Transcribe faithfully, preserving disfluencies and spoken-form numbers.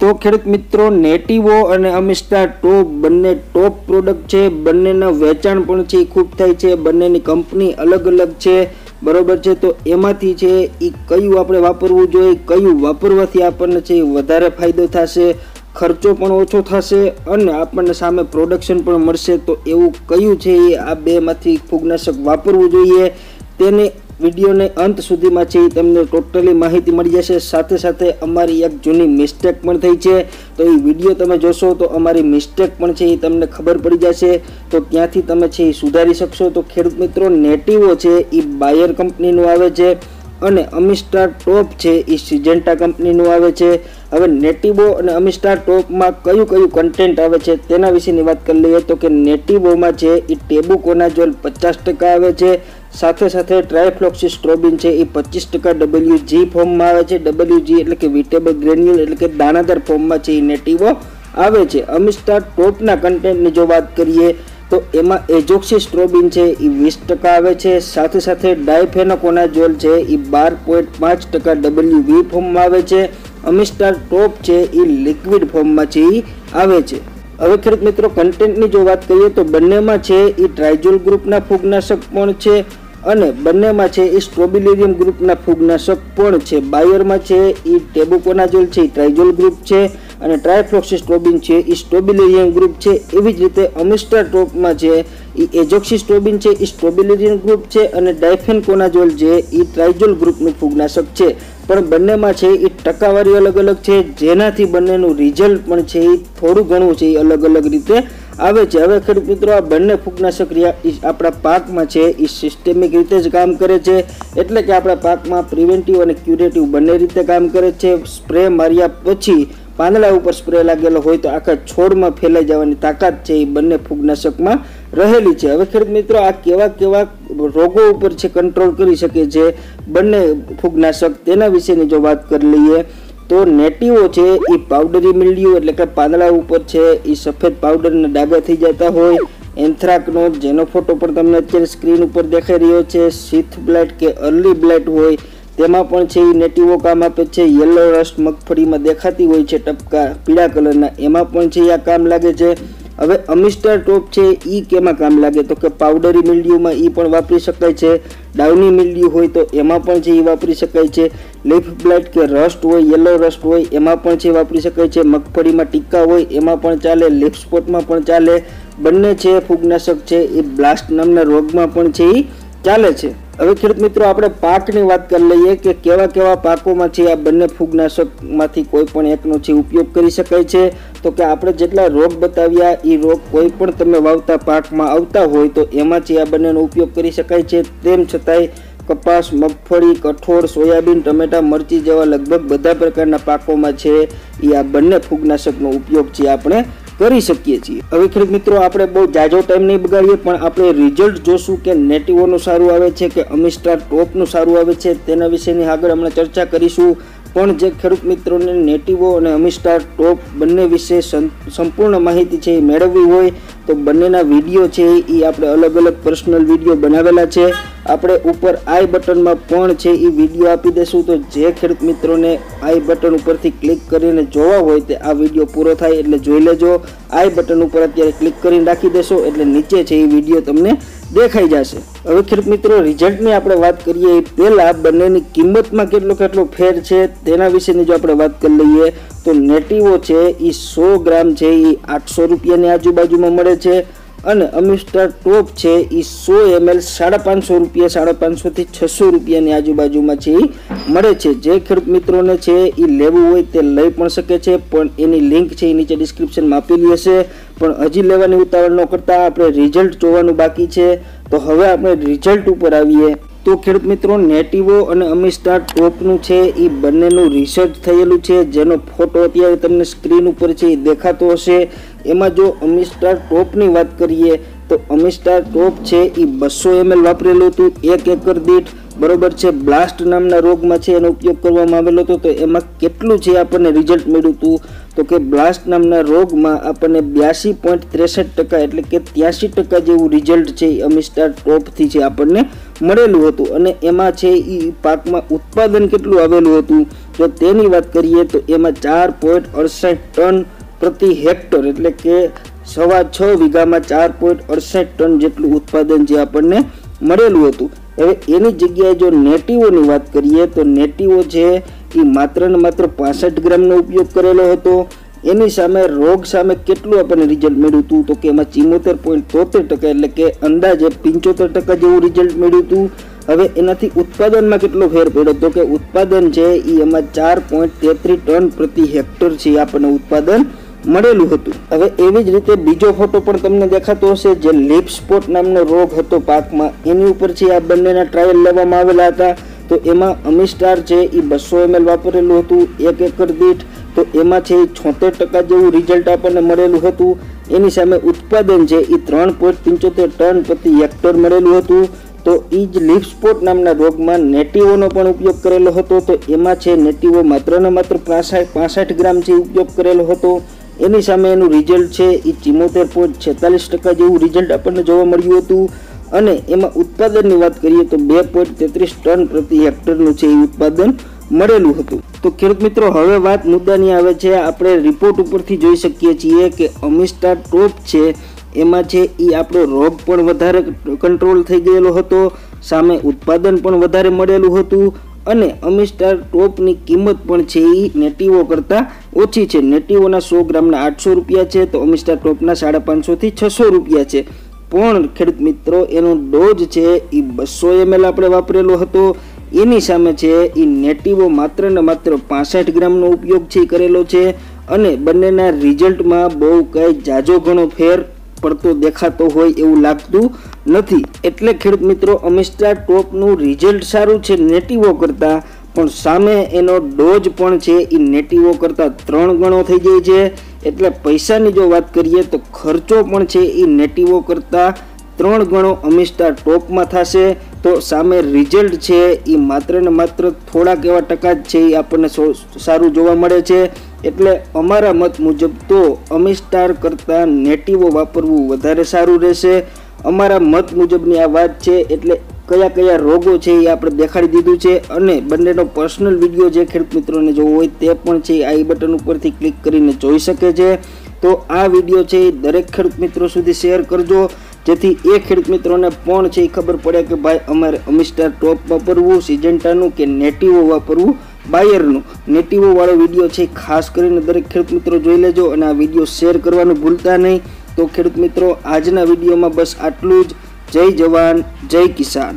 તો ખેડૂત મિત્રો નેટિવો અને અમિસ્ટાર ટોપ બંને ટોપ પ્રોડક્ટ છે, બંનેના વેચાણ પણ છે ખૂબ થાય છે, બંનેની કંપની અલગ અલગ છે બરોબર છે. તો એમાંથી છે એ કયું આપણે વાપરવું જોઈએ, કયું વાપરવાથી આપણને છે વધારે ફાયદો થશે, ખર્ચો પણ ઓછો થશે અને આપણને સામે પ્રોડક્શન પણ મળશે, તો એવું કયું છે એ આ બેમાંથી ફૂગનાશક વાપરવું જોઈએ તેને વિડીયોને અંત સુધીમાં છે તમને ટોટલી માહિતી મળી જશે. સાથે સાથે અમારી એક જૂની મિસ્ટેક પણ થઈ છે, તો એ વિડીયો તમે જોશો તો અમારી મિસ્ટેક પણ છે એ તમને ખબર પડી જશે, તો ત્યાંથી તમે છે એ સુધારી શકશો. તો ખેડૂત મિત્રો નેટિવો છે એ બાયર કંપનીનું આવે છે અને અમિસ્ટાર ટોપ છે એ સિજેન્ટા કંપનીનું આવે છે. હવે નેટિવો અને અમિસ્ટાર ટોપમાં કયું કયું કન્ટેન્ટ આવે છે તેના વિશેની વાત કરી લઈએ તો કે નેટિવોમાં છે એ ટેબુકોનાઝોલ પચાસ ટકા આવે છે, સાથે સાથે ટ્રાયફ્લોક્સિસ્ટ્રોબિન છે એ પચીસ ટકા ડબલ્યુ જી ફોર્મમાં આવે છે. ડબલ્યુ જી એટલે કે વિટેબલ ગ્રેન્યુલ એટલે કે દાણાદાર ફોર્મમાં છે એ નેટિવો આવે છે. અમિસ્ટાર ટોપના કન્ટેન્ટની જો વાત કરીએ તો એમાં એઝોક્સિસ્ટ્રોબિન છે એ વીસ ટકા આવે છે, સાથે સાથે ડાયફેનોકોનાઝોલ છે એ બાર પોઈન્ટ પાંચ ટકા ડબલ્યુ વી ફોર્મમાં આવે છે. અમિસ્ટાર ટોપ છે એ લિક્વિડ ફોર્મમાં છે એ આવે છે. હવે ખેડૂત મિત્રો કન્ટેન્ટની જો વાત કરીએ તો બંનેમાં છે એ ટ્રાયઝોલ ગ્રુપના ફૂગનાશક પણ છે અને બંનેમાં છે એ સ્ટ્રોબિલુરિન ગ્રુપના ફૂગનાશક પણ છે. બાયરમાં છે એ ટેબુકોનાઝોલ છે એ ટ્રાયઝોલ ગ્રુપ છે અને ટ્રાયફ્લોક્સિસ્ટ્રોબિન છે એ સ્ટ્રોબિલુરિન ગ્રુપ છે. એવી જ રીતે અમિસ્ટાર ટોપમાં છે એ એઝોક્સિસ્ટ્રોબિન છે એ સ્ટ્રોબિલુરિન ગ્રુપ છે અને ડાયફેનકોનાઝોલ છે એ ટ્રાયઝોલ ગ્રુપનું ફૂગનાશક છે, પણ બંનેમાં છે એ ટકાવારી અલગ અલગ છે જેનાથી બંનેનું રિઝલ્ટ પણ છે એ થોડું ઘણું છે એ અલગ અલગ રીતે આવે છે. હવે ખેડૂત મિત્રો આ બંને ફૂગનાશક આપણા પાકમાં છે એ સિસ્ટેમિક રીતે જ કામ કરે છે, એટલે કે આપણા પાકમાં પ્રિવેન્ટિવ અને ક્યુરેટિવ બંને રીતે કામ કરે છે. સ્પ્રે માર્યા પછી પાંદડા ઉપર સ્પ્રે લાગેલો હોય તો આખા છોડમાં ફેલાઈ જવાની તાકાત છે એ બંને ફૂગનાશકમાં રહેલી છે. હવે ખેડૂત મિત્રો આ કેવા કેવા રોગો ઉપર છે કંટ્રોલ કરી શકે છે બંને ફૂગનાશક તેના વિશેની જો વાત કરી લઈએ તો નેટિવો છે એ પાવડરી મિલ્ડ્યુ એટલે કે પાંદડા ઉપર છે એ સફેદ પાવડરના ડાઘા થઈ જતા હોય, એન્થ્રાકનો જેનો ફોટો પણ તમને અત્યારે સ્ક્રીન ઉપર દેખાઈ રહ્યો છે, સીથ બ્લાઇટ કે અર્લી બ્લાઇટ હોય તેમાં પણ છે એ નેટિવો કામ આપે છે. યલો રસ્ટ મગફળીમાં દેખાતી હોય છે ટપકા પીળા કલરના, એમાં પણ છે આ કામ લાગે છે. હવે અમિસ્ટાર ટોપ છે એ કેમાં કામ લાગે તો કે પાવડરી મિલ્ડ્યુમાં એ પણ વાપરી શકાય છે, ડાઉની મિલ્ડ્યુ હોય તો એમાં પણ છે એ વાપરી શકાય છે, લીફ બ્લાઇટ કે રસ્ટ હોય યલો રસ્ટ હોય એમાં પણ છે વાપરી શકાય છે, મગફળીમાં ટીક્કા હોય એમાં પણ ચાલે, લીફ સ્પોટમાં પણ ચાલે. બંને છે ફૂગનાશક છે એ બ્લાસ્ટ નામના રોગમાં પણ છે એ ચાલે છે. હવે ખેડૂત મિત્રો આપણે પાકની વાત કરી લઈએ કે કેવા કેવા પાકોમાં છે આ બંને ફૂગનાશકમાંથી કોઈ પણ એકનો છે ઉપયોગ કરી શકાય છે. તો કે આપણે જેટલા રોગ બતાવ્યા એ રોગ કોઈ પણ તમે વાવતા પાકમાં આવતા હોય તો એમાં છે આ બંનેનો ઉપયોગ કરી શકાય છે. તેમ છતાંય કપાસ, મગફળી, કઠોળ, સોયાબીન, ટમેટા, મરચી જેવા લગભગ બધા પ્રકારના પાકોમાં છે એ આ બંને ફૂગનાશકનો ઉપયોગ છે આપણે કરી શકીએ છીએ. હવે ખેડૂત મિત્રો આપણે બહુ જાજો ટાઈમ નહીં બગાડીએ, પણ આપણે રિઝલ્ટ જોશું કે નેટિવોનું સારું આવે છે કે અમિસ્ટાર ટોપનું સારું આવે છે તેના વિશેની આગળ હમણાં ચર્ચા કરીશું. પણ જે ખેડૂત મિત્રોને નેટિવો અને અમિસ્ટાર ટોપ બંને વિશે સંપૂર્ણ માહિતી છે એ મેળવવી હોય તો બંનેના વિડીયો છે એ આપણે અલગ અલગ પર્સનલ વિડીયો બનાવેલા છે, આપણે ઉપર આઈ બટનમાં પણ છે એ વિડીયો આપી દઈશું. તો જે ખેડૂત મિત્રોને આઈ બટન ઉપરથી ક્લિક કરીને જોવા હોય તે આ વિડીયો પૂરો થાય એટલે જોઈ લેજો. આઈ બટન ઉપર અત્યારે ક્લિક કરીને રાખી દેશો એટલે નીચે છે એ વિડીયો તમને દેખાઈ જશે. હવે ખેડૂત મિત્રો રિઝલ્ટની આપણે વાત કરીએ એ પહેલાં બંનેની કિંમતમાં કેટલો કેટલો ફેર છે તેના વિશેની જો આપણે વાત કરી લઈએ તો નેટિવો છે એ સો ગ્રામ છે એ આઠસો રૂપિયાની આજુબાજુમાં મળે છે અને અમિસ્ટાર ટોપ છે એ સો એમએલ સાડા પાંચસો રૂપિયા સાડા પાંચસોથી છસો રૂપિયાની આજુબાજુમાં છે એ મળે છે. જે ખેડૂત મિત્રોને છે એ લેવું હોય તે લઈ પણ શકે છે, પણ એની લિંક છે એ નીચે ડિસ્ક્રિપ્શનમાં આપેલી હશે. પણ હજી લેવાની ઉતાવળ ન કરતા આપણે રિઝલ્ટ જોવાનું બાકી છે, તો હવે આપણે રિઝલ્ટ ઉપર આવીએ. તો ખેડૂત મિત્રો નેટિવો અને અમિસ્ટાર ટોપનું છે એ બંનેનું રિસર્ચ થયેલું છે, જેનો ફોટો અત્યારે તમને સ્ક્રીન ઉપર છે એ દેખાતો હશે. એમાં જો અમિસ્ટાર ટોપની વાત કરીએ તો અમિસ્ટાર ટોપ છે એ બસો એમએલ વાપરેલું હતું એક એકર દીઠ બરોબર છે બ્લાસ્ટ નામના રોગમાં છે એનો ઉપયોગ કરવામાં આવેલો હતો તો એમાં કેટલું છે આપણને રિઝલ્ટ મળ્યું હતું તો કે બ્લાસ્ટ નામના રોગમાં આપણને બ્યાસી પોઈન્ટ ત્રેસઠ ટકા એટલે કે ત્યાસી ટકા જેવું રિઝલ્ટ છે અમિસ્ટાર ટોપથી છે આપણને મળેલું હતું અને એમાં છે એ પાકમાં ઉત્પાદન કેટલું આવેલું હતું જો તેની વાત કરીએ તો એમાં ચાર પોઈન્ટ અડસઠ ટન પ્રતિ હેક્ટર એટલે કે સવા છ વીઘામાં ચાર પોઈન્ટ અડસઠ ટન જેટલું ઉત્પાદન જે આપણને મળેલું હતું હવે એની જગ્યાએ જો નેટિવોની વાત કરીએ તો નેટિવો છે એ માત્ર ને માત્ર પાસઠ ગ્રામનો ઉપયોગ કરેલો હતો એની સામે રોગ સામે કેટલું આપણને રિઝલ્ટ મળ્યું હતું તો કે એમાં ચિમોતેર પોઈન્ટ તોતેર ટકા એટલે કે અંદાજે પંચોતેર ટકા જેવું રિઝલ્ટ મળ્યું હતું હવે એનાથી ઉત્પાદનમાં કેટલો ફેર પડ્યો તો કે ઉત્પાદન છે એ એમાં ચાર પોઈન્ટ તેત્રીસ ટન પ્રતિ હેક્ટર છે આપણને ઉત્પાદન મળેલું હતું હવે એવી જ રીતે બીજો ફોટો પણ તમને દેખાતો હશે જે લીફ સ્પોટ નામનો રોગ હતો પાકમાં એની ઉપર છે આ બંનેના ટ્રાયલ લેવામાં આવેલા હતા તો એમાં અમિસ્ટાર છે એ બસો એમએલ વાપરેલું હતું એક એકર દીઠ તો એમાં છે એ છોતેર ટકા જેવું રિઝલ્ટ આપણને મળેલું હતું એની સામે ઉત્પાદન છે એ ત્રણ પોઈન્ટ પંચોતેર ટન પ્રતિ હેક્ટર મળેલું હતું તો એ જ લીફ સ્પોટ નામના રોગમાં નેટિવોનો પણ ઉપયોગ કરેલો હતો તો એમાં છે નેટિવો માત્ર ને માત્ર પાસઠ ગ્રામ જે ઉપયોગ કરેલો હતો એની સામે એનું રિઝલ્ટ છે એ ચિમોતેર પોઈન્ટ છેતાલીસ ટકા જેવું રિઝલ્ટ આપણને જોવા મળ્યું હતું અને એમાં ઉત્પાદનની વાત કરીએ તો બે પોઈન્ટ તેત્રીસ ટન પ્રતિ હેક્ટરનું છે એ ઉત્પાદન મળેલું હતું તો ખેડૂત મિત્રો હવે વાત મુદ્દાની આવે છે આપણે રિપોર્ટ ઉપરથી જોઈ શકીએ છીએ કે અમિસ્ટાર ટોપ છે એમાં છે એ આપણો રોગ પણ વધારે કંટ્રોલ થઈ ગયેલો હતો સામે ઉત્પાદન પણ વધારે મળેલું હતું અને અમિસ્ટાર ટોપની કિંમત પણ છે એ નેટિવો કરતાં ઓછી છે નેટિવોના સો ગ્રામના આઠસો રૂપિયા છે તો અમિસ્ટાર ટોપના સાડા પાંચસોથી છસો રૂપિયા છે પણ ખેડૂત મિત્રો એનો ડોઝ છે એ બસો એમએલ આપણે વાપરેલો હતો એની સામે છે એ નેટિવો માત્ર ને માત્ર પાસઠ ગ્રામનો ઉપયોગ છે કરેલો છે અને બંનેના રિઝલ્ટમાં બહુ કાંઈ જાજો ઘણો ફેર પડતો દેખાતો હોય એવું લાગતું નથી એટલે ખેડૂત મિત્રો અમિસ્ટાર ટોપનું રિઝલ્ટ સારું છે નેટિવો કરતાં પણ સામે એનો ડોઝ પણ છે એ નેટિવો કરતાં ત્રણ ગણો થઈ જાય છે એટલે પૈસાની જો વાત કરીએ તો ખર્ચો પણ છે એ નેટિવો કરતાં ત્રણ ગણો અમિસ્ટાર ટોપમાં થશે તો સામે રિઝલ્ટ છે એ માત્ર ને માત્ર થોડાક એવા ટકા જ છે એ આપણને સારું જોવા મળે છે એટલે અમારા મત મુજબ તો અમિસ્ટાર કરતાં નેટિવો વાપરવું વધારે સારું રહેશે અમારા મત મુજબની આ વાત છે એટલે કયા કયા રોગો છે એ આપણે દેખાડી દીધું છે અને બંનેનો પર્સનલ વિડીયો જે ખેડૂત મિત્રોને જોવો હોય તે પણ છે આ બટન ઉપરથી ક્લિક કરીને જોઈ શકે છે તો આ વિડીયો છે એ દરેક ખેડૂત મિત્રો સુધી શેર કરજો જેથી એ ખેડૂત મિત્રોને પણ છે એ ખબર પડે કે ભાઈ અમારે અમિસ્ટાર ટોપ વાપરવું સિજન્ટાનું કે નેટિવો વાપરવું બાયરનું નેટિવોવાળો વિડીયો છે ખાસ કરીને દરેક ખેડૂત મિત્રો જોઈ લેજો અને આ વિડીયો શેર કરવાનું ભૂલતા નહીં તો ખેડૂત મિત્રો આજના વિડીયોમાં બસ આટલું જ જય જવાન જય કિસાન.